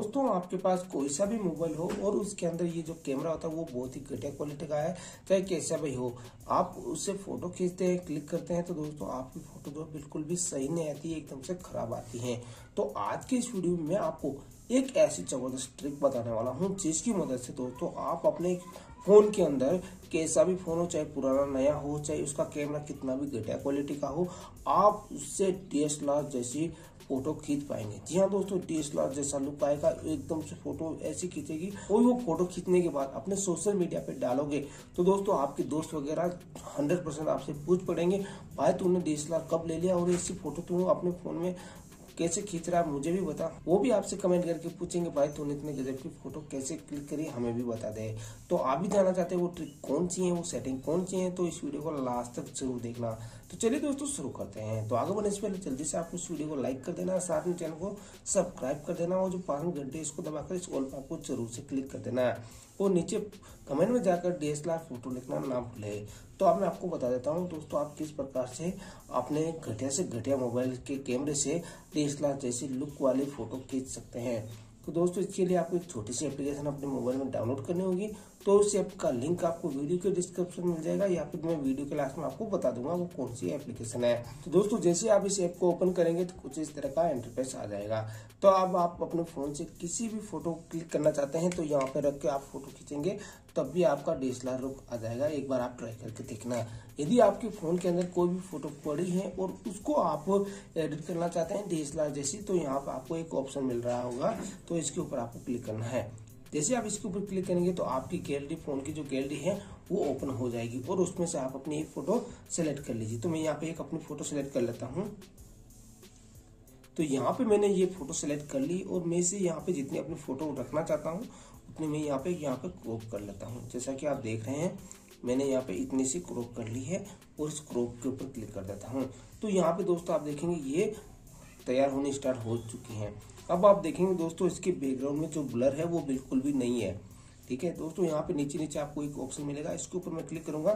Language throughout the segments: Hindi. दोस्तों आपके पास कोई सा भी मोबाइल हो और उसके अंदर ये जो कैमरा होता है वो बहुत ही घटिया क्वालिटी का है, चाहे कैसा भी हो, आप उससे फोटो खींचते हैं, क्लिक करते हैं तो दोस्तों आपकी फोटो जो बिल्कुल भी सही नहीं आती है, एकदम से खराब आती है। तो आज के इस वीडियो में आपको एक ऐसी जबरदस्त ट्रिक बताने वाला हूँ जिसकी मदद से दोस्तों आप अपने फ़ोन के अंदर, कैसा भी फ़ोन हो, चाहे पुराना नया हो, चाहे उसका कैमरा कितना भी घटिया क्वालिटी का हो, आप उससे DSLR जैसी फोटो खींच पाएंगे। जी हाँ दोस्तों, DSLR जैसा लुक आएगा, एकदम से फोटो ऐसी खींचेगी और वो फोटो खींचने के बाद अपने सोशल मीडिया पे डालोगे तो दोस्तों आपके दोस्त वगैरह 100% आपसे पूछ पड़ेंगे, भाई तुमने DSLR कब ले लिया और ऐसी फोटो तुम अपने फ़ोन में कैसे खींच रहा है, मुझे भी बता। वो भी आपसे कमेंट करके पूछेंगे, भाई तूने इतने गजब की फोटो कैसे क्लिक करी, हमें भी बता दे। तो आप भी जानना चाहते हैं वो ट्रिक कौन सी है, वो सेटिंग कौन सी है, तो इस वीडियो को लास्ट तक जरूर देखना। तो चलिए दोस्तों शुरू करते हैं। तो आगे बढ़ने से पहले जल्दी से आप इस वीडियो को लाइक कर देना, साथ में चैनल को सब्सक्राइब कर देना और जो 5 घंटे इसको दबाकर इस ऑल पर आपको जरूर से क्लिक कर देना और नीचे कमेंट में जाकर DSLR फोटो लिखना ना भूले। तो अब मैं आपको बता देता हूँ दोस्तों आप किस प्रकार से अपने घटिया से घटिया मोबाइल के कैमरे से DSLR जैसी लुक वाली फोटो खींच सकते हैं। तो दोस्तों इसके लिए आपको एक छोटी सी एप्लीकेशन अपने मोबाइल में डाउनलोड करनी होगी। तो उस ऐप का लिंक आपको वीडियो के डिस्क्रिप्शन में मिल जाएगा या फिर मैं वीडियो के लास्ट में आपको बता दूंगा वो कौन सी एप्लीकेशन है। तो दोस्तों जैसे आप इस ऐप को ओपन करेंगे तो कुछ इस तरह का इंटरफेस आ जाएगा। तो अब आप अपने फ़ोन से किसी भी फोटो क्लिक करना चाहते हैं तो यहाँ पर रख के आप फोटो खींचेंगे तब भी आपका DSLR लुक आ जाएगा। एक बार आप ट्राई करके देखना। यदि आपके फ़ोन के अंदर कोई भी फोटो पड़ी है और उसको आप एडिट करना चाहते हैं DSLR जैसी, तो यहाँ पर आपको एक ऑप्शन मिल रहा होगा, तो इसके ऊपर आपको क्लिक करना है। जैसे आप इसके ऊपर क्लिक करेंगे तो आपकी गैलरी, फ़ोन की जो गैलरी है वो ओपन हो जाएगी और उसमें से आप अपनी एक फ़ोटो सेलेक्ट कर लीजिए। तो मैं यहाँ पे एक अपनी फ़ोटो सेलेक्ट कर लेता हूँ। तो यहाँ पे मैंने ये फ़ोटो सेलेक्ट कर ली और मैं से यहाँ पे जितनी अपनी फ़ोटो रखना चाहता हूँ उतनी मैं यहाँ पे क्रॉप कर लेता हूँ। जैसा कि आप देख रहे हैं मैंने यहाँ पे इतनी सी क्रॉप कर ली है और इस क्रॉप के ऊपर क्लिक कर देता हूँ। तो यहाँ पे दोस्तों आप देखेंगे ये तैयार होने स्टार्ट हो चुकी हैं। अब आप देखेंगे दोस्तों इसके बैकग्राउंड में जो ब्लर है वो बिल्कुल भी नहीं है। ठीक है दोस्तों, यहाँ पे नीचे नीचे आपको एक ऑप्शन मिलेगा, इसके ऊपर मैं क्लिक करूँगा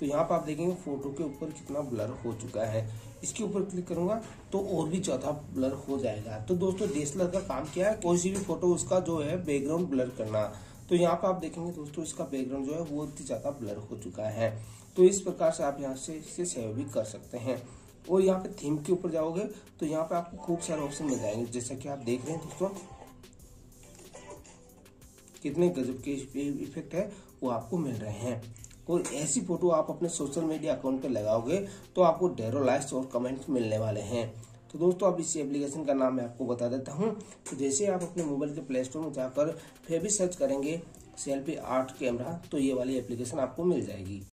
तो यहाँ पे आप देखेंगे फोटो के ऊपर कितना ब्लर हो चुका है। इसके ऊपर क्लिक करूँगा तो और भी ज़्यादा ब्लर हो जाएगा। तो दोस्तों DSLR का काम क्या है, कोई सी भी फोटो उसका जो है बैकग्राउंड ब्लर करना। तो यहाँ पे आप देखेंगे दोस्तों इसका बैकग्राउंड जो है वो इतनी ज़्यादा ब्लर हो चुका है। तो इस प्रकार से आप यहाँ से इसे सेव भी कर सकते हैं। और यहाँ पे थीम के ऊपर जाओगे तो यहाँ पे आपको खूब सारे ऑप्शन मिल जाएंगे। जैसा कि आप देख रहे हैं दोस्तों कितने गजब के इफेक्ट है वो आपको मिल रहे हैं। और ऐसी फोटो आप अपने सोशल मीडिया अकाउंट पे लगाओगे तो आपको ढेरों लाइक्स और कमेंट्स मिलने वाले हैं। तो दोस्तों अब इसी एप्लीकेशन का नाम मैं आपको बता देता हूँ। तो जैसे आप अपने मोबाइल के प्ले स्टोर में जाकर फिर भी सर्च करेंगे सेल्फी आर्ट कैमरा तो ये वाली एप्लीकेशन आपको मिल जाएगी।